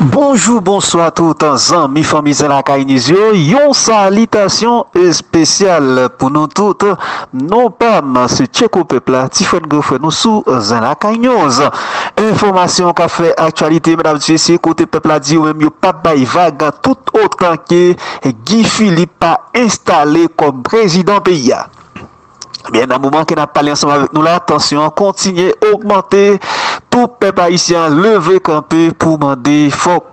Bonjour, bonsoir tout en amis, famille Zanaka Inizio. Yon salutation spéciale pour nous toutes. Non pas ce tchèque peuple là, Tifon Gofre nous sous Zanaka News. Information qu'a fait actualité, mesdames et messieurs, si côté peuple a dit ou même yon pas bail vague tout autant que Guy Philippe a installé comme président pays. Bien, dans le moment qu'on a parlé ensemble avec nous, la tension continue à augmenter. Tout peuple haïtien levé campé pour demander faut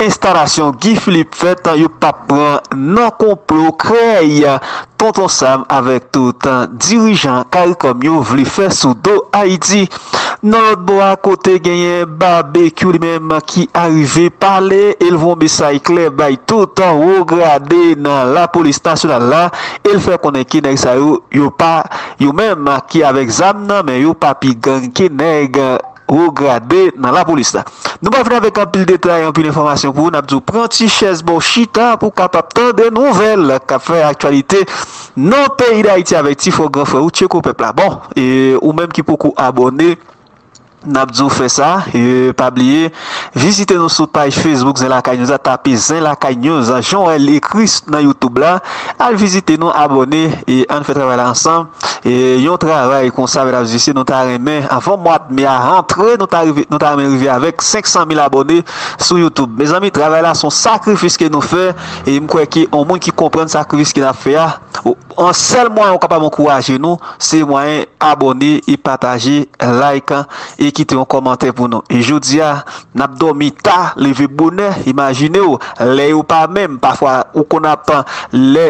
installation Guy Philippe fait yo pas prend non complot créé tonton Sam avec tout dirigeant comme yo vle faire sous dos Haïti. Dans l'autre bois côté gagné barbecue même qui arrivé parler ils vont message clair bay tout temps regarder dans la police nationale là il fait connait qui nèg ça yo pas yo même qui avec zam nan mais yo pas pi gang qui nèg regardez dans la police là. Nous va venir avec un pile détail, un pile d'informations pour nous. Nous prenons une chaise chita pour capable de nouvelles qui fait actualité dans le pays d'Haïti avec Tifo Grand Frère ou Tcheko Peuple. Bon, et ou même qui beaucoup abonné. N'abdou fait ça, et pas oublier, visitez nos sous page Facebook, Zanaka News, tapez Zanaka News, Jean-El et Chris dans YouTube là, allez visiter nous, abonnez, et on fait travailler ensemble, et yon travail qu'on savait la justice, nous t'as remis, avant mois de mai à rentrer, nous t'as arrivé avec 500 000 abonnés sur YouTube. Mes amis, travail là, son sacrifice que nous fait, et je crois qu'il y a un monde qui comprend le sacrifice qu'il a fait, en seul moyen, on est capable d'encourager nous, c'est moyen, abonner, et partager, like, et quitter un commentaire pour nous. Et je dis à Nabdomita, levé bonheur, imaginez-vous, les ou pas même, parfois, ou qu'on apprend les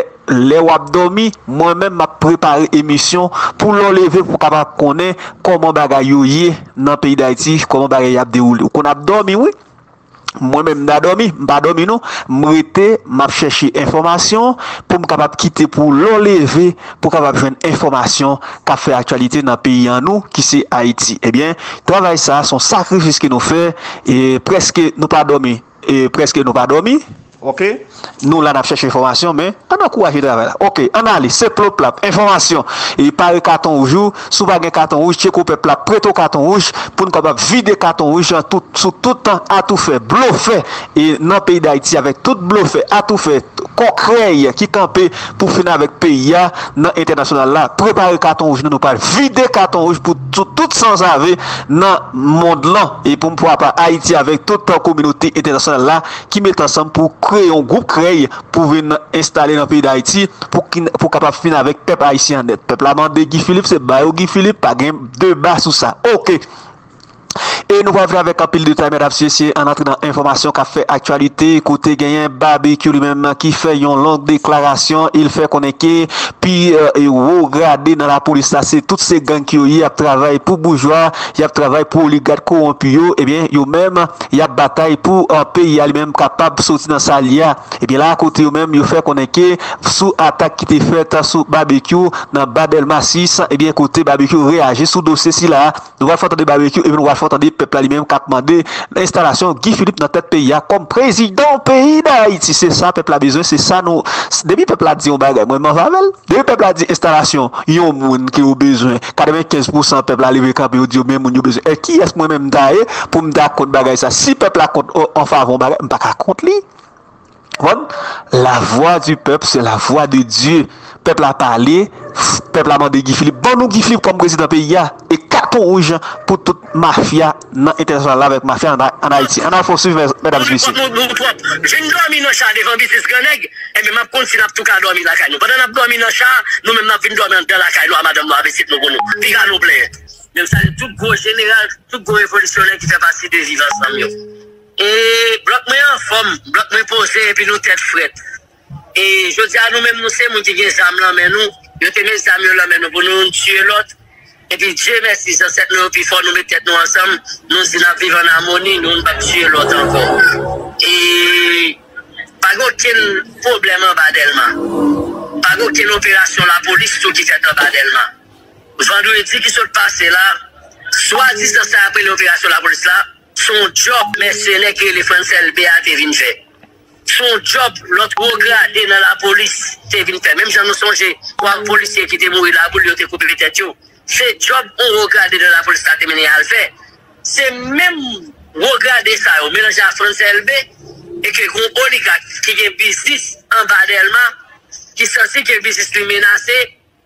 abdomi, moi-même m'a préparé émission pour l'enlever pour capable connaître comment bagayoyer dans le pays d'Haïti, comment bagayab déroulé. Ou qu'on abdomi, oui. Moi-même d'adormi, pas dormi non, m'rete, m'a cherché information pour me capable quitter pour l'enlever pour capable joindre information qu'a fait actualité dans pays en nous qui c'est Haïti. Eh bien, travail ça, son sacrifice que nous fait et presque nous pas dormi et presque nous pas dormi. OK, nous là on a cherché information mais on a courage de travail là. OK, on a c'est plop là information et pas le carton rouge sous pas carton rouge check au peuple là prête au carton rouge pour nous capable vider carton rouge tout sous tout temps à tout faire bluffer et dans pays d'Haïti avec tout bluffer à tout faire concret qui camper pour finir avec pays dans international là préparer carton rouge nous pas vider carton rouge pour tout sans avé dans monde là et pour pouvoir pas Haïti avec toute la communauté internationale là qui met ensemble pour créer un groupe créé pour venir installer dans le pays d'Haïti pour capable finir avec le peuple haïtien net. Peuple a demandé Guy Philippe, c'est Bayo Guy Philippe, pas de débat sur ça. OK. Et nous revenons avec un pile de temps, mesdames et messieurs, en entrant dans l'information qu'a fait actualité, côté gagnant, barbecue lui-même qui fait une longue déclaration, il fait connaître, puis regarder dans la police, c'est toutes ces gangs qui ont travaillé pour bourgeois, ils ont travaillé pour oligarques corrompus, et bien, eux-mêmes, ils ont bataille pour un pays lui-même capable de sortir dans sa lia. Et bien là, côté eux-mêmes, ils ont fait connaître, sous attaque qui était faite, sous barbecue, dans Babel Massis, et bien, côté barbecue réagit sous dossier si là, nous allons faire des barbecue, et bien, nous allons faire des peuple à lui-même qui a demandé l'installation Guy Philippe dans tête pays comme président pays d'Haïti. C'est ça, peuple a besoin, c'est ça, nous. Depuis peuple a dit, on va depuis peuple a dit, installation, il y a un monde qui a besoin. 95% peuple a levé camp, il dit, même on a besoin. Et qui est-ce moi-même d'ailleurs pour me dire contre bagage ça? Si peuple a contre, en faveur, on va pas contre lui. La voix du peuple, c'est la voix de Dieu. Peuple a parlé, peuple a demandé Guy Philippe. Bon, nous, Guy Philippe, comme président pays, et carton rouge pour toute mafia dans l'international avec mafia en Haïti. On a poursuivi, mesdames et messieurs. Je ne dormi dans chat devant Bisis Ganeg, et même quand si n'a tout cas dormi la caille. Nous avons dormi dans chat, nous même n'avons dormi dans la caille, madame, nous avons visité nos gonos. Puis, à nous plaît. Même ça, tout gros général, tout gros révolutionnaire qui fait partie des vivants sans mieux. Et bloc-moi en forme, bloc-moi posé, et puis nous tête frette. Et je dis à nous-mêmes, nous sommes qui avons des là, mais nous, nous tenons des âmes là, mais nous voulons tuer l'autre. Et puis Dieu merci, ça c'est nous, puis il faut nous mettre nous ensemble, nous si nous vivons en harmonie, nous ne pas tuer l'autre encore. Et pas aucun problème en bas d'Elma. Pas aucune opération, la police, tout qui fait en bas d'Elma. Vendredi qui se passe là, soit 10 ans après l'opération, la police là, son job mercenaire que le Frantz Elbé a été venu faire. Son job, l'autre regardé dans la police, t'es venu faire. Même si nous songeons, trois policiers qui étaient morts là, pour lui ont coupé les têtes. Ce job, on regardé dans la police, ça a été mené à le faire. C'est même regardez ça, vous mélangez à Frantz Elbé, et que vous oligarque qui a un business en bas d'Elma, qui sentit que le business lui menace,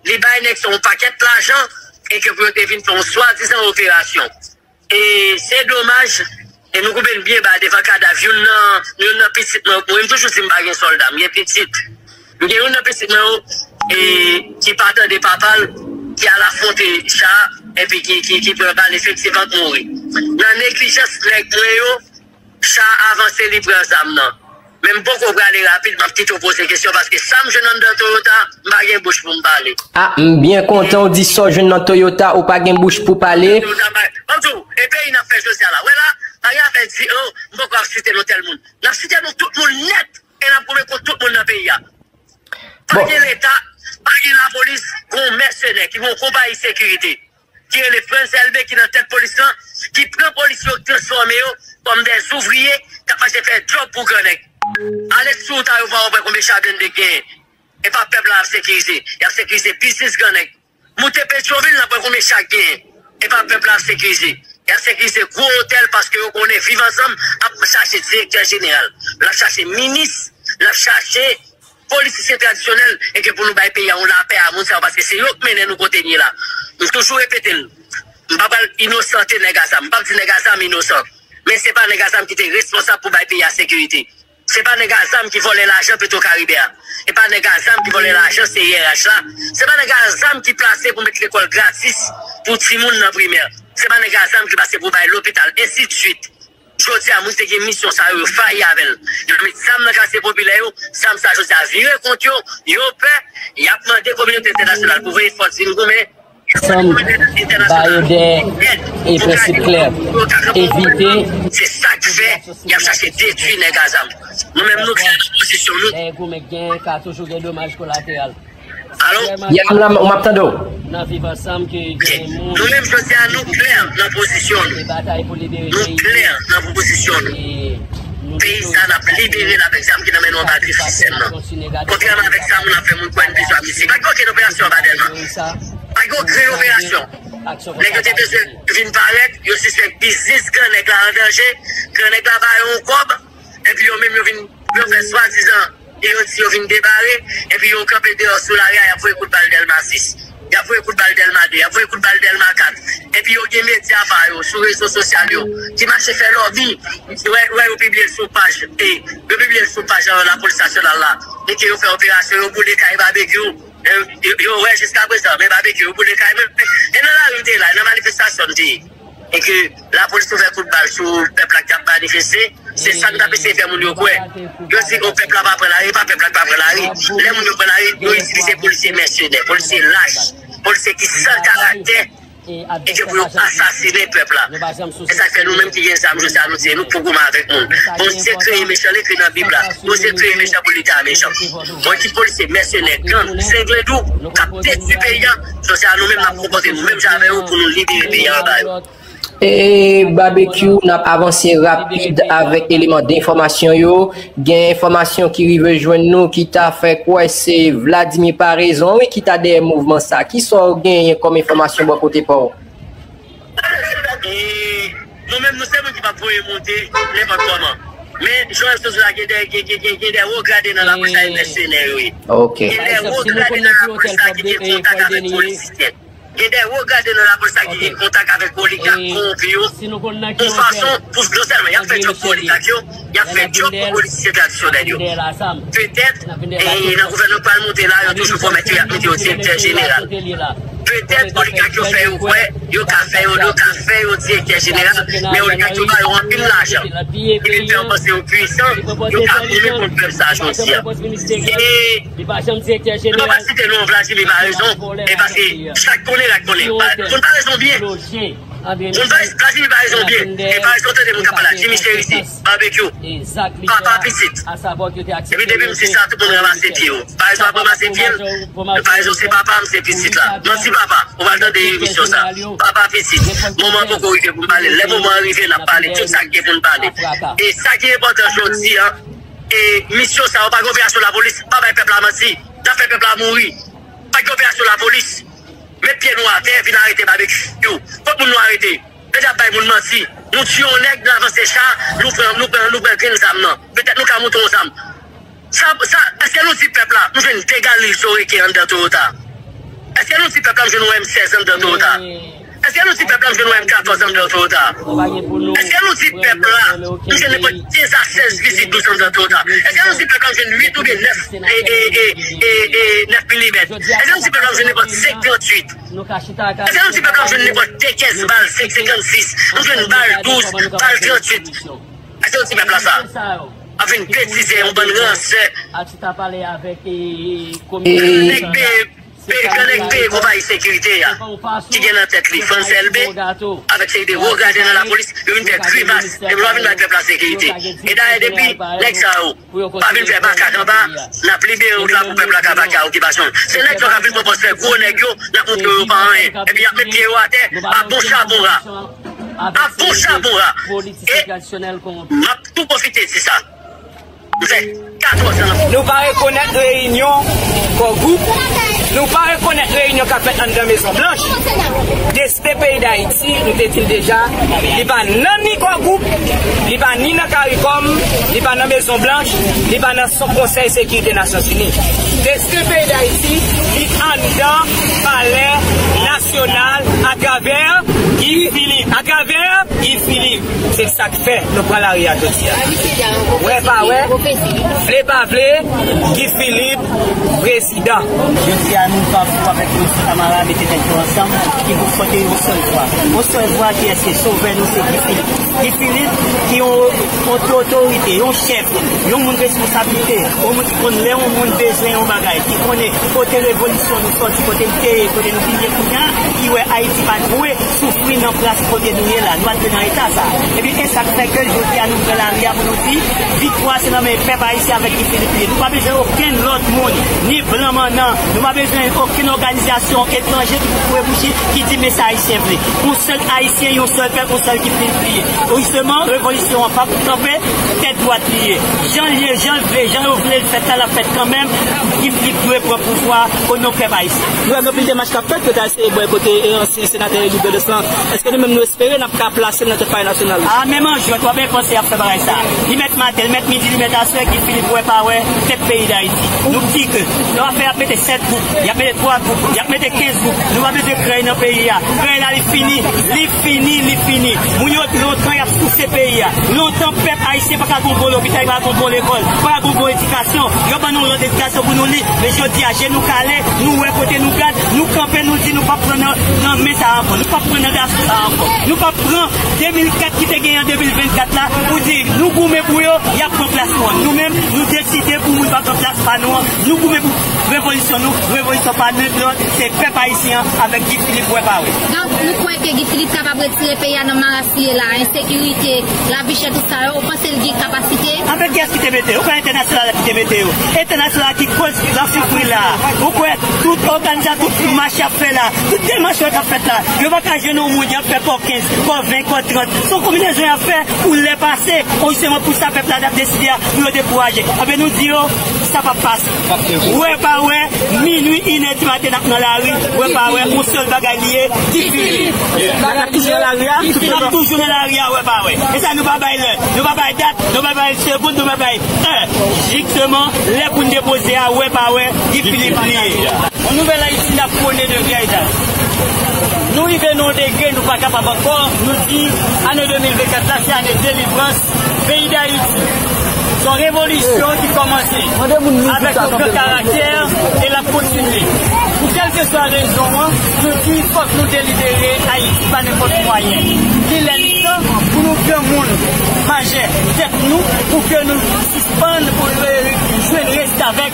les baïnèques sont un paquet de l'argent, et que vous avez une soi-disant opération. Et c'est dommage, et nous coupons bien des cadavres, une petite, pour une toujours si je suis un soldat, une petite. Nous avons une petite qui part des papas, qui a la faute de chat, et puis qui peut pas effectivement mourir. Dans négligence, chat avance libre ensemble. Même beaucoup pour aller rapide, ma petite pose des questions parce que ça, je n'en dans Toyota, je n'ai pas de bouche pour me parler. Ah, bien content, on dit ça, je n'en dans Toyota, ou pas de bouche pour parler. Bonjour, et puis il n'a fait social là. Ouais, là, il a fait oh, je ne vais pas citer l'hôtel monde. La cité, nous, tout le monde net, et la première pour tout le monde dans le pays. Parce que l'État, parce que la police, qu'on mercenaire, qui vont combattre la sécurité, qui est le Frantz Elbé qui est dans tête police, qui prend policiers transformés comme des ouvriers capables de faire job pour connecter. Allez sous ta vous voir combien de chardons de gain. Et pas peuple à sécuriser. Il y a sécurisé business connect. Monte Petroville n'a pas combien de chagrin. Et pas peuple à sécuriser. Il y a sécurisé gros hôtel parce que on est vivant ensemble à chercher directeur général. La chercher ministre, la chercher politicien traditionnel et que pour nous payer on la paix à mon parce que c'est eux qui mènent nous contenir là. Nous toujours répéter. Je ne vais pas innocenter les gars, je ne vais pas dire les gars innocents. Mais ce n'est pas les gars qui étaient responsables pour payer la sécurité. Ce n'est pas les gars qui volaient l'argent plutôt caribéen. Ce n'est pas les gars qui volaient l'argent, c'est IRH là. Ce n'est pas les gars qui plaçaient pour mettre l'école gratis pour tout le monde en primaire. Ce n'est pas les gars qui passaient pour payer l'hôpital, et ainsi de suite. Je dis à moi, c'est une mission, ça a eu failli avec elle. Je dis, ça m'a cassé populaire, ça m'a viré contre eux, ils ont peur, ils ont demandé aux communautés internationales pour veiller force, ils ont Sam Bayodé et principe clair. Éviter. C'est ça qui fait, il y a cherché détruire les gazam. Nous-mêmes, nous, c'est la position. Il y a dommages collatéraux. Alors, il y a un maptado. Nous-mêmes, je dis à nous clair dans la position. Nous clair dans la position. Pays, ça n'a pas libéré la personne qui n'a pas de batterie officiellement. Contrairement avec ça, on a fait mon point de vue. C'est pas quoi qu'il y a une opération à Badema. Pas qu'on crée l'opération. Les gens qui viennent paraître, ils suspectent business quand les gens en danger, quand les gens vont au cob, et puis ils viennent faire soi-disant, ils viennent débarrer, et puis ils campent dehors sous l'arrière, ils font un coup de balle d'Elma 6, ils font un coup de balle d'Elma 2, ils font un coup de balle d'Elma 4, et puis ils ont des médias sur les réseaux sociaux, qui marchent faire leur vie, ils publient sur page, et ils publient sur page la police nationale là, et qui ont fait opération, ils ont boulé les barbecue. Ouais, jusqu'à présent, mais barbecue, vous pouvez quand même. Et dans la rue, là, dans la manifestation, et que la police fait coup de balle sur le peuple qui a manifesté, c'est ça que nous avons fait, mon Dieu. Je dis que le peuple n'a pas pris la rue, pas le peuple n'a pas pris la rue. Les gens qui ont pris la rue, ils ont utilisé les policiers mercenaires, les policiers lâches, les policiers qui sont sans caractère, et qui voulaient assassiner le peuple. Et ça fait nous-mêmes qui viennent ça, nous disons, nous pouvons avec nous. On sait créer méchant, les créer dans la Bible, nous sait créer méchant pour l'État méchant. Moi qui policier, mercenaire, gang, cinglé doux, capté du paysan, je sais à nous-mêmes à proposer, nous-mêmes j'avais pour nous libérer pays en bas. Et barbecue n'a avancé rapide avec éléments d'information yo. Gain information qui rive joindre nous qui t'a fait quoi c'est Vladimir par raison et qui t'a des mouvements ça qui sont gain comme information bon côté pour. Nous même nous savons qui va pouvoir monter n'importe comment. Mais je reste sur la qui des regarder dans la police nationale oui. OK. Qui des regarder dans la police qui est contact avec police. Et des regards dans la police qui est en contact avec l'oligarque, de façon, pour non seulement, il y a fait job pour l'oligarque, il y a fait job pour les policiers traditionnels. Peut-être, et le gouvernement parle monter là, il y a toujours promis qu'il y a un directeur général. Peut-être l'oligarque qui fait au quoi, il y a fait au café au directeur général, mais l'oligarque qui va remplir l'argent. Il est fait passer aux puissants, il y a fait pour le peuple sage aussi. Et, on va citer non Vladimir par raison, et parce que chaque connaît la connaît. On ne pas raison bien. On va Vladimir par raison bien. Et par exemple, on ne pas la Jimmy ici, barbecue, papa petite. Et puis depuis, c'est ça, tout le monde ramasser pied. Par exemple, ramasser pied, par exemple, c'est papa, c'est petite là. Non, si papa, on va dans des émissions ça. Papa petite, moment beaucoup arrivé pour parler, les moments arrivés, on a parlé, tout ça qui est pour parler. Et ça qui est important aujourd'hui, et mission ça, on va pas l'opération de la police, pas le peuple à mentir, on fait le peuple à mourir, pas l'opération de la police, mettre pieds noirs à terre, venir arrêter barbecue, pas pour nous arrêter, déjà pas pour nous mentir, nous tuons les nègres, nous avançons ça, nous prenons ça. Peut-être nous avons monté ensemble. Est-ce que nous, si peuple, nous faisons une dégale historique en dedans Toyota? Est-ce que nous, si peuple, nous faisons M16 en dedans Toyota? Est-ce que nous, si peuple, nous faisons M14 en dedans Toyota? Est-ce que nous, si peuple, nous faisons 10 à 16 visites en dedans Toyota? Est-ce que nous, si peuple, nous faisons 8 ou 9 mm? Est-ce que nous, si peuple, nous faisons 58? Est-ce que nous, si peuple, nous faisons 15 balles, 56? Nous faisons balle 12, balle 38? Est-ce que nous, si peuple, ça? Avec une préciser, on bonne lance. Tu t'as parlé avec connecté combat sécurité qui vient en tête les Frantz Elbé avec ces des regarder dans la police une tête grimace et nous avons mettre la sécurité et d'ailleurs depuis l'exao pas venir faire bac en bas la libérer au la peuple la bac occupation c'est là qu'on a vu propose faire gros négio la contre pas rien et bien mettre pied à terre à bon charbon à bon charbon politique traditionnelle qu'on tout profiter c'est ça. Nous ne pas reconnaître réunion comme groupe, nous ne pas reconnaître réunion qu'a fait dans la Maison Blanche. Dès pays d'Haïti, nous dit-il déjà, il n'y a pas de groupe, il n'y a pas de CARICOM, il n'y a pas de Maison Blanche, il n'y a pas de Conseil de sécurité des Nations Unies. Dès pays d'Haïti, il y a un palais national à travers Guy Philippe. À travers Guy Philippe. C'est ça que fait le bras l'arrière de tir. Ouais, pas ouais. Vle pas vle, Guy Philippe, président. Je dis à nous, parfois, avec nos camarades, et tous ensemble, qui vous font une seule voix. Une seule voix qui est-ce qui sauve nous, c'est Guy Philippe. Guy Philippe, qui ont autorité, ont chef, ont une responsabilité, ont qui connaît, ont besoin, ont bagaille, qui connaît, côté révolution, nous sortis, côté le pays, côté nous vider, qui ouais Haïti pas troué, souffrir dans place, côté nous, là, nous dans l'état, ça. Et puis, qu'est-ce que ça fait que je dis à nous, de l'arrière, pour nous dire, victoire, c'est dans mes peuple haïtien avec les Philippines. Nous n'avons pas besoin d'aucun autre monde, ni blanc maintenant. Nous n'avons pas besoin d'aucune organisation étrangère qui pourrait bouger, qui dit mais ça haïtien vrai. Un seul haïtien, un seul peuple, un seul qui peut plier. Justement, révolution en pas trempée, tête doit plier. Jean-Louis, le fait à la fête quand même, qui peut pour pouvoir au nom peuple haïtien. Nous avons plus de matchs qu'à faire, peut-être c'est ancien sénateur libéral de sang. Est-ce que nous même nous espérons n'a pas placé notre pays national? Ah, même je vais pas bien penser à faire ça. Ils mettent matin, ils mettent midi, ils mettent à qui Philippe ouais pas ouais, c'est le pays d'Haïti. Nous dit que nous avons fait appeler 7 groupes, il y a fait 3 groupes, il y a fait 15 groupes, nous avons fait créer dans le pays. Créer là, il finit, Nous avons longtemps, il y a sous ces pays. Longtemps, le peuple haïtien n'a pas contrôlé l'hôpital, pas contrôlé l'école, pas contrôlé l'éducation. Il n'y a pas de l'éducation pour nous lire. Mais je dis à genoux, nous, ouais, côté nous garde, nous camper, nous dit, nous ne pouvons pas prendre mais ça encore, nous ne pouvons pas prendre d'assaut ça encore. Nous ne pouvons pas prendre 2004 qui était gagné en 2024 là, pour dire, nous gourmets pour eux, il y a pas de place. Nous-mêmes, nous décidons pour nous battre en place, pas nous. Nous pouvons révolutionner, nous révolutionnons pas notre. C'est le peuple haïtien avec Guy Philippe Ouébaoué. Donc, nous croyons que Guy Philippe capable de retirer le pays à nos marassiers, l'insécurité, la biche et tout ça. Vous pensez qu'il a capacité? Avec qui est-ce qui te météo? Aucun international qui te météo. International qui cause la souffrance là. Vous croyez toute organisation, toute marche à faire là, toute démarche à faire là. Je vois qu'un jeune homme mondial fait pour 15, pour 20, pour 30. Son combinaison à faire pour les passer. On se met pour ça, peuple là, décider. Nous décourager. Avec nous dire ça va passer. Ouais pas ouais, minuit inédit matin dans la rue. Ouais pas ouais, on seul bagalier, difficile. On toujours l'arrière, ouais pas ouais. Et ça nous va bailler, nous va bailler date, nous va bailler seconde, nous va bailler. Justement, les pour déposer à ouais pas ouais, difficile. On nouvelle Haïti la connaît de vieille date. Nous y venons des gains, nous ne sommes pas capables encore. Nous disons, année 2024, là c'est année délivrance, pays d'Haïti. Son révolution qui commençait avec notre caractère et la continuité. Pour quelle que soit la raison, nous disons, il faut que nous délibérer Haïti par n'importe moyen. Qu'il est temps pour nous que le monde manger tête nous, pour que nous suspendions pour jouer reste avec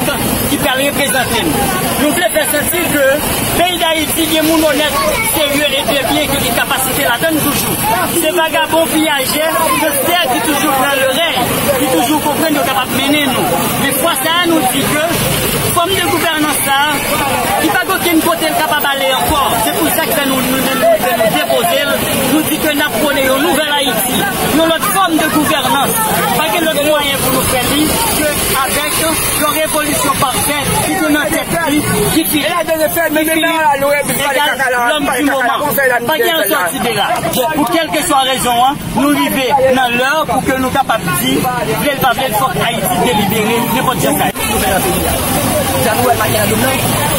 qui peut représenter nous. Nous voulons faire sentir que le pays d'Haïti, il y a des gens honnêtes, sérieux et bien qui ont des capacités la donne toujours. Ces vagabonds pillagers, ce terre qui toujours dans l'oreille, qui toujours comprennent qu'on est capable de mener nous. Mais fois ça nous dit que, forme de gouvernance là, il n'y a pas aucune côté capable d'aller encore. C'est pour ça que nous déposer, nous dit que nous prenons une nouvelle Haïti, une autre forme de gouvernance. Pas que notre moyen pour nous faire vivre, qu'avec une révolution parfaite, qui nous a Kiki. Elle a donné fait, mais maintenant, elle a l'homme du moment. Pas qu'elle sortie de là. Pour quelle que soit raison, nous vivons dans l'heure pour que nous capables de dire, il faut Haïti délibérée, n'importe quoi.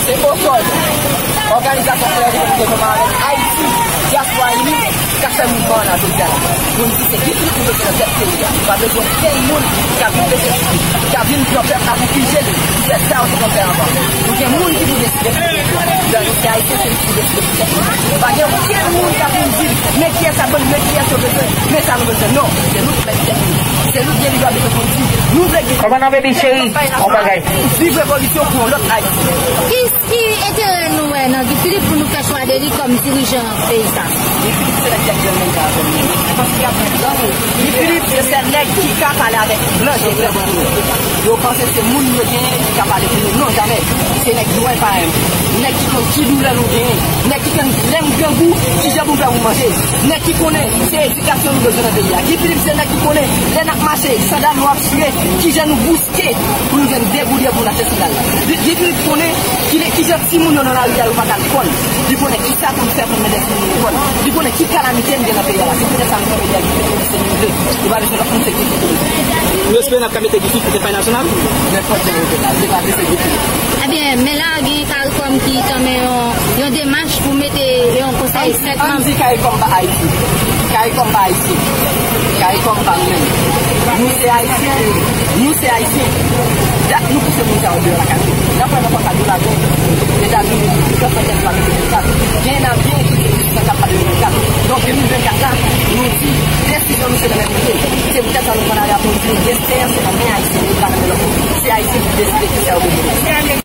C'est au sol. Organisation de Haïti, diaspora unie, casse mouvement dans tout ça. Vous me dites, qui est-ce que vous faites dans cette pays-là? Pas besoin de tel monde qui a vu des esprits, qui a vu une planche, qui a vu une gelée. C'est ça qu'on fait avant. Vous avez un monde qui vous décide. Vous avez un Haïti qui vous décide. Pas qu'il y a aucun monde qui a vu une ville, mais qui est sa bonne, mais qui est son besoin, mais ça nous besoin. Non, c'est nous qui mettons cette ville. C'est nous qui est libre de ce qu'on dit. Nous, les gars, on va enlever les chéris. On va gagner. Vive l'évolution pour l'autre Haïti. Qu'est-ce qui était nous, Guy Philippe, pour nous faire choisir comme dirigeant pays? Guy Philippe, c'est la tête de l'État. Parce qu'il y a plein de Guy Philippe, c'est un nègre qui a parlé avec blanche et blanc. Vous pensez que c'est le monde qui a parlé avec nous? Non, jamais. C'est les gens par eux. Les gens qui nous l'ont gagné. Les gens qui aiment bien vous, qui aiment bien vous manger. Les gens qui connaissent, c'est l'éducation de notre pays. Guy Philippe, c'est les gens qui connaissent, les gens qui marchent, les gens qui ont sué, qui viennent nous bousquer pour nous débrouiller pour la festival. Guy Philippe connaît, qui gère si nous dans la rue, il n'y a pas d'alcool. Il connaît qui ça pour faire pour nous mettre l'alcool. Il connaît qui calamité nous dans le pays. C'est peut-être ça nous fait il va rester dans le conseil. Nous espérons que la Guy Philippe pas national. Eh bien, mais là, il y a CARICOM qui a une démarche pour mettre un conseil. On dit CARICOM par Haïti. CARICOM par Haïti. CARICOM par nous. Nous, c'est Haïtiens. Nous, c'est Haïtiens. Nous, c'est nous qui avons de la carte. La première fois qu'on a dit les amis, nous avons fait bien à bien qui est en train de nous faire. Donc, 2024, nous dit, décision, nous sommes dans la vie. C'est peut-être qu'on a la politique, c'est la main Haïti. C'est Haïti qui décide de faire.